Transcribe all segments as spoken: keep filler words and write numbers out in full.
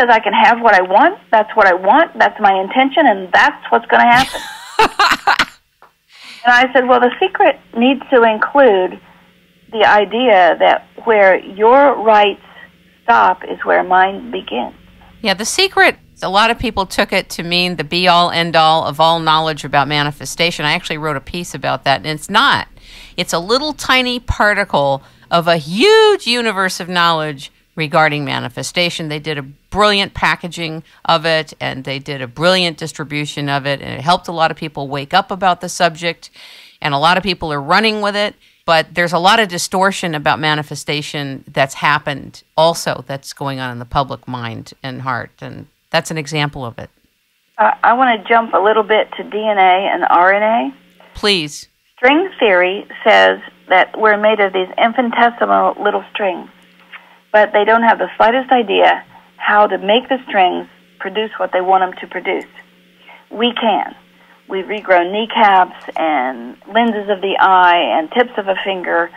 says I can have what I want, that's what I want, that's my intention, and that's what's going to happen. And I said, well, the secret needs to include the idea that where your rights stop is where mine begins. Yeah, the secret, a lot of people took it to mean the be-all, end-all of all knowledge about manifestation. I actually wrote a piece about that, and it's not. It's a little tiny particle of a huge universe of knowledge regarding manifestation. They did a brilliant packaging of it, and they did a brilliant distribution of it, and it helped a lot of people wake up about the subject, and a lot of people are running with it. But there's a lot of distortion about manifestation that's happened also that's going on in the public mind and heart, and that's an example of it. Uh, I want to jump a little bit to D N A and R N A. Please. String theory says that we're made of these infinitesimal little strings, but they don't have the slightest idea how to make the strings produce what they want them to produce. We can. We've regrown kneecaps and lenses of the eye and tips of a finger.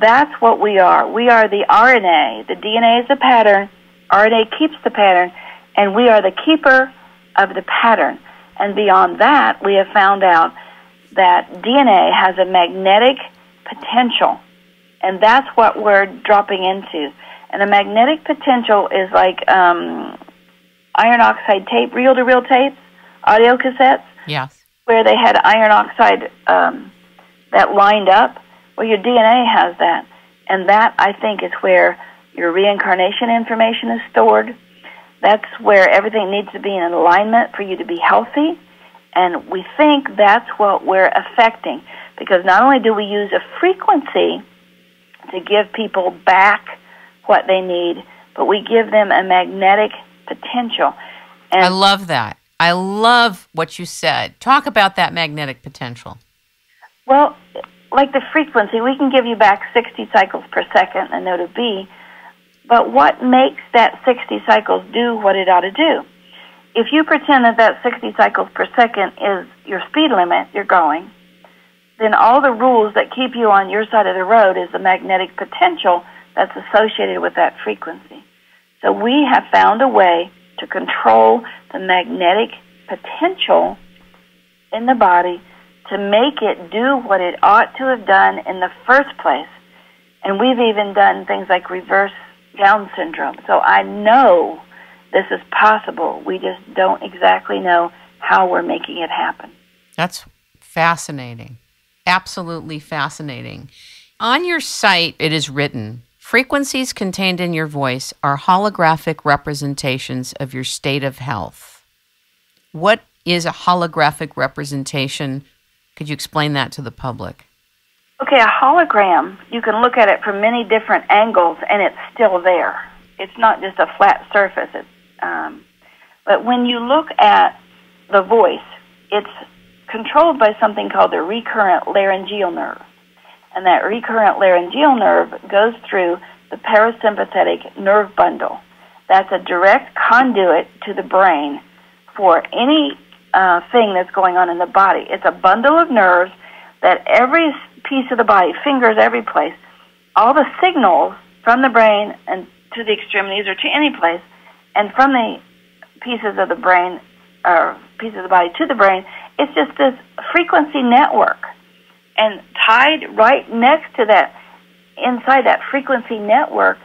That's what we are. We are the R N A. The D N A is the pattern. R N A keeps the pattern. And we are the keeper of the pattern. And beyond that, we have found out that D N A has a magnetic potential. And that's what we're dropping into. And a magnetic potential is like um, iron oxide tape, reel-to-reel tapes, audio cassettes. Yes. Where they had iron oxide um, that lined up. Well, your D N A has that. And that, I think, is where your reincarnation information is stored. That's where everything needs to be in alignment for you to be healthy. And we think that's what we're affecting. Because not only do we use a frequency to give people back what they need, but we give them a magnetic potential. And I love that. I love what you said. Talk about that magnetic potential. Well, like the frequency, we can give you back sixty cycles per second, a note of B, but what makes that sixty cycles do what it ought to do? If you pretend that that sixty cycles per second is your speed limit you're going, then all the rules that keep you on your side of the road is the magnetic potential that's associated with that frequency. So we have found a way to control the magnetic potential in the body to make it do what it ought to have done in the first place. And we've even done things like reverse Down syndrome. So I know this is possible. We just don't exactly know how we're making it happen. That's fascinating. Absolutely fascinating. On your site, it is written, frequencies contained in your voice are holographic representations of your state of health. What is a holographic representation? Could you explain that to the public? Okay, a hologram, you can look at it from many different angles and it's still there. It's not just a flat surface. It's, um, but when you look at the voice, it's controlled by something called the recurrent laryngeal nerve. And that recurrent laryngeal nerve goes through the parasympathetic nerve bundle. That's a direct conduit to the brain for any uh, thing that's going on in the body. It's a bundle of nerves that every piece of the body, fingers every place, all the signals from the brain and to the extremities or to any place, and from the pieces of the brain or pieces of the body to the brain, it's just this frequency network. And tied right next to that, inside that frequency network,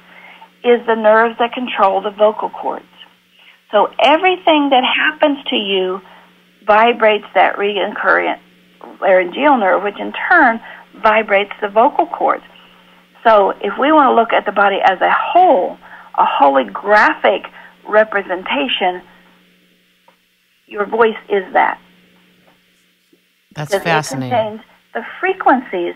is the nerves that control the vocal cords. So everything that happens to you vibrates that recurrent laryngeal nerve, which in turn vibrates the vocal cords. So if we want to look at the body as a whole, a holographic representation, your voice is that. That's fascinating. The frequencies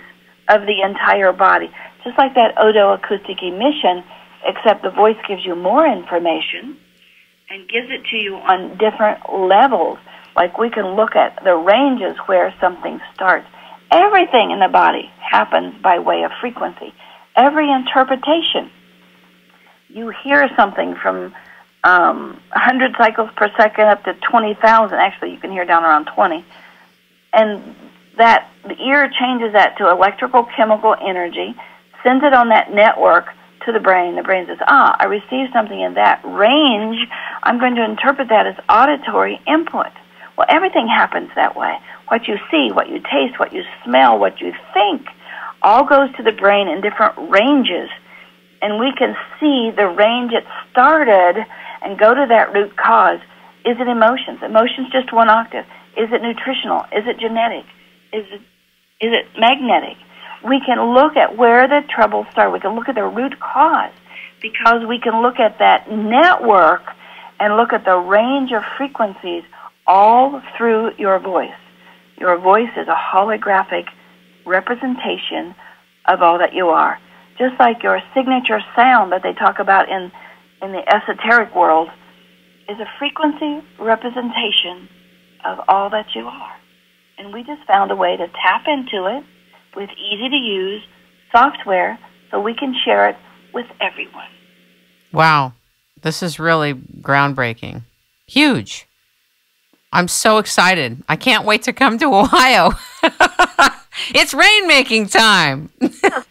of the entire body, just like that otoacoustic emission, except the voice gives you more information and gives it to you on different levels. Like we can look at the ranges where something starts. Everything in the body happens by way of frequency. Every interpretation. You hear something from um, one hundred cycles per second up to twenty thousand. Actually, you can hear down around twenty. And that the ear changes that to electrical chemical energy, sends it on that network to the brain. The brain says, ah, I received something in that range I'm going to interpret that as auditory input. Well, everything happens that way. What you see, what you taste, what you smell, what you think, all goes to the brain in different ranges. And we can see the range it started and go to that root cause. Is it emotions? Emotions just one octave. Is it nutritional? Is it genetic? Is it, is it magnetic? We can look at where the trouble started. We can look at the root cause, because we can look at that network and look at the range of frequencies all through your voice. Your voice is a holographic representation of all that you are. Just like your signature sound that they talk about in, in the esoteric world is a frequency representation of all that you are. And we just found a way to tap into it with easy-to-use software so we can share it with everyone. Wow. This is really groundbreaking. Huge. I'm so excited. I can't wait to come to Ohio. It's rainmaking time.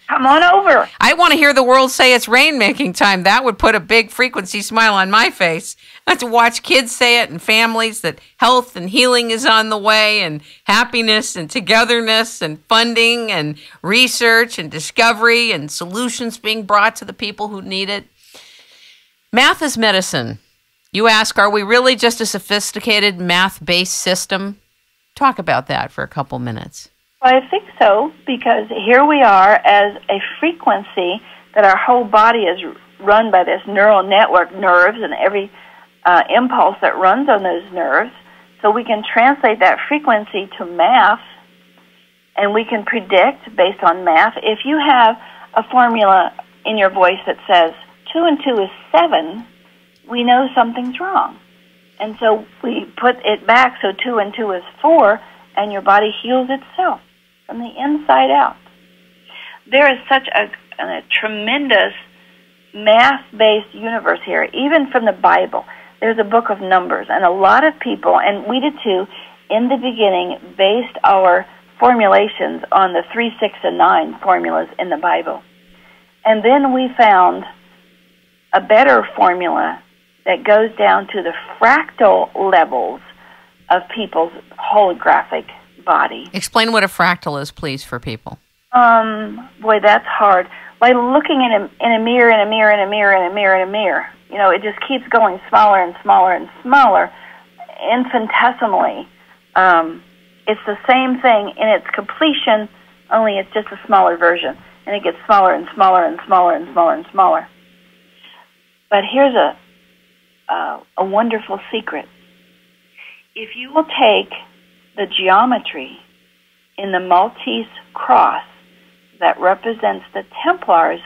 Come on over. I want to hear the world say it's rainmaking time. That would put a big frequency smile on my face. I have to watch kids say it and families that health and healing is on the way, and happiness and togetherness and funding and research and discovery and solutions being brought to the people who need it. Math is medicine. You ask, are we really just a sophisticated math-based system? Talk about that for a couple minutes. Well, I think so, because here we are as a frequency that our whole body is run by this neural network, nerves, and every uh, impulse that runs on those nerves. So we can translate that frequency to math, and we can predict based on math. If you have a formula in your voice that says two and two is seven, we know something's wrong. And so we put it back, so two and two is four, and your body heals itself from the inside out. There is such a, a tremendous math-based universe here, even from the Bible. There's a book of Numbers, and a lot of people, and we did too, in the beginning based our formulations on the three, six, and nine formulas in the Bible. And then we found a better formula that goes down to the fractal levels of people's holographic body. Explain what a fractal is, please, for people. Um, boy, that's hard. Like looking in a, in a mirror, in a mirror, in a mirror, in a mirror, in a mirror. You know, it just keeps going smaller and smaller and smaller, infinitesimally. Um, it's the same thing in its completion, only it's just a smaller version. And it gets smaller and smaller and smaller and smaller and smaller. But here's a, uh, a wonderful secret. If you will take the geometry in the Maltese cross that represents the Templars,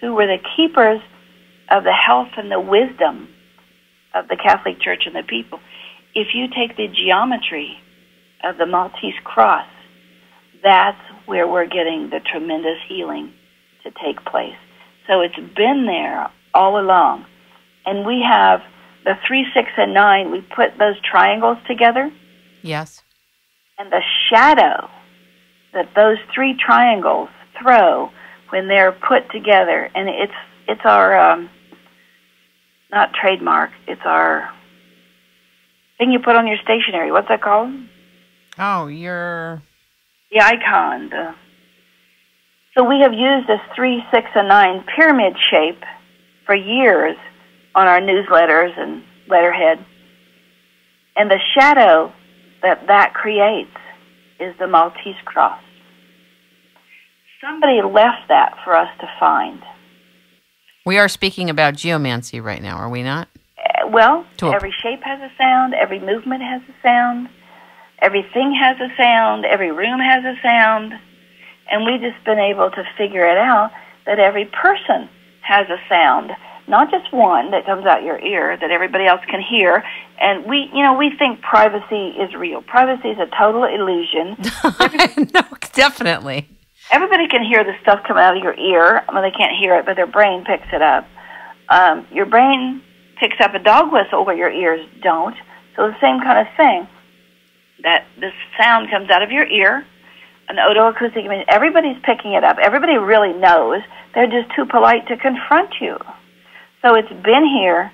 who were the keepers of the health and the wisdom of the Catholic Church and the people, if you take the geometry of the Maltese cross, that's where we're getting the tremendous healing to take place. So it's been there all along. And we have the three, six, and nine, we put those triangles together. Yes. And the shadow that those three triangles throw when they're put together, and it's it's our, um, not trademark, it's our thing you put on your stationery. What's that called? Oh, your... The icon. The... So we have used this three, six, and nine pyramid shape for years on our newsletters and letterhead. And the shadow that that creates is the Maltese cross. Somebody left that for us to find. We are speaking about geomancy right now, are we not? Uh, well, to every shape has a sound, every movement has a sound, everything has a sound, every room has a sound, and we've just been able to figure it out that every person has a sound. Not just one that comes out your ear that everybody else can hear. And we, you know, we think privacy is real. Privacy is a total illusion. No, definitely. Everybody can hear the stuff coming out of your ear. I mean, they can't hear it, but their brain picks it up. Um, your brain picks up a dog whistle where your ears don't. So the same kind of thing. That this sound comes out of your ear, an otoacoustic emission. Everybody's picking it up. Everybody really knows. They're just too polite to confront you. So it's been here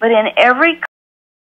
But in every